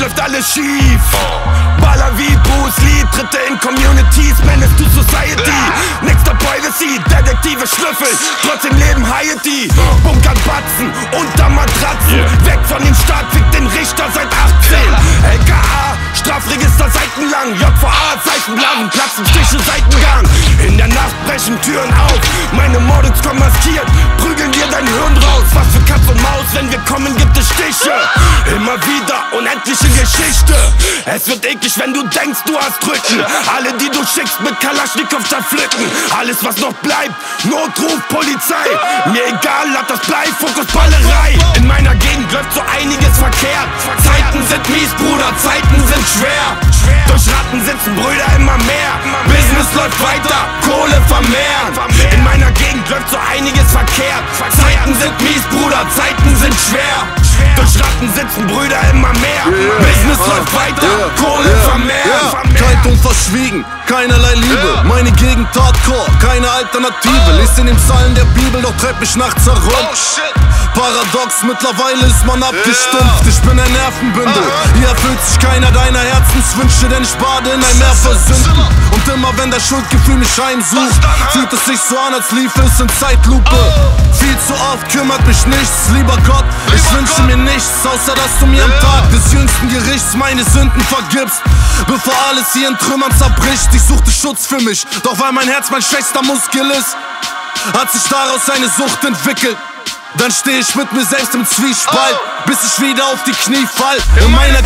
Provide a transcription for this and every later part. läuft alles schief. Baller wie Bruce Lee, tritte in Communities, manage to Society. Nächster Privacy, Detektive schnüffeln, trotzdem leben Haiti. Bunkern Batzen, unter Matratzen, weg von dem Staat, fick den Richter seit 18. LKA, Strafregister seitenlang, JVA, Seitenblasen, Platzen, Stiche, Seitengang. In der Nacht brechen Türen auf, meine Mordens kommen maskiert, prügeln dir dein Hirn raus. Was für Katz und Maus, wenn wir kommen, gibt es Stiche. Immer wieder unendliche Geschichte. Es wird eklig, wenn du denkst, du hast Rücken. Alle, die du schickst, mit Kalaschnikow zerpflücken. Alles, was noch bleibt, Notruf, Polizei. Mir egal, lass das bleiben, Fokus, Ballerei. In meiner Gegend läuft so einiges verkehrt. Zeiten sind mies, Bruder, Zeiten sind schwer. Durch Ratten sitzen Brüder immer mehr. Business läuft weiter, Kohle vermehrt. In meiner Gegend läuft so einiges verkehrt. Zeiten sind mies, Bruder, Zeiten sind schwer. Durch Ratten sitzen Brüder immer mehr. Business läuft weiter, Kohle vermehrt. Kalt und verschwiegen, keinerlei Liebe. Meine Gegend hardcore, keine Alternative. Lest in den Psalmen der Bibel, doch treibt mich nachts herum. Paradox, mittlerweile ist man abgestumpft. Ich bin ein Nervenbündel, hier erfüllt sich keiner deiner Herzenswünsche, denn ich bade in ein Meer voll Sünden. Und immer wenn das Schuldgefühl mich heimsucht, fühlt es sich so an, als lief es in Zeitlupe. Viel zu oft kümmert mich nichts, lieber Gott, ich wünsche mir nichts, außer dass du mir am Tag des jüngsten Gerichts meine Sünden vergibst, bevor alles hier in Trümmern zerbricht. Ich suchte Schutz für mich, doch weil mein Herz mein schwächster Muskel ist, hat sich daraus eine Sucht entwickelt. Dann steh ich mit mir selbst im Zwiespalt, bis ich wieder auf die Knie fall. In meiner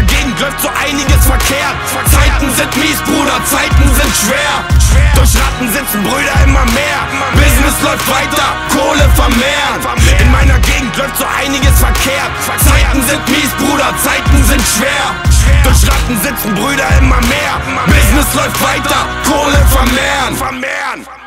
Gegend läuft so einiges verkehrt. Zeiten sind mies, Bruder, Zeiten sind schwer. Durch Ratten sitzen Brüder immer mehr. Business läuft weiter, Kohle vermehrt. In meiner Gegend läuft so einiges verkehrt. Zeiten sind mies, Bruder, Zeiten sind schwer. Durch Ratten sitzen Brüder immer mehr. Business läuft weiter, Kohle vermehren.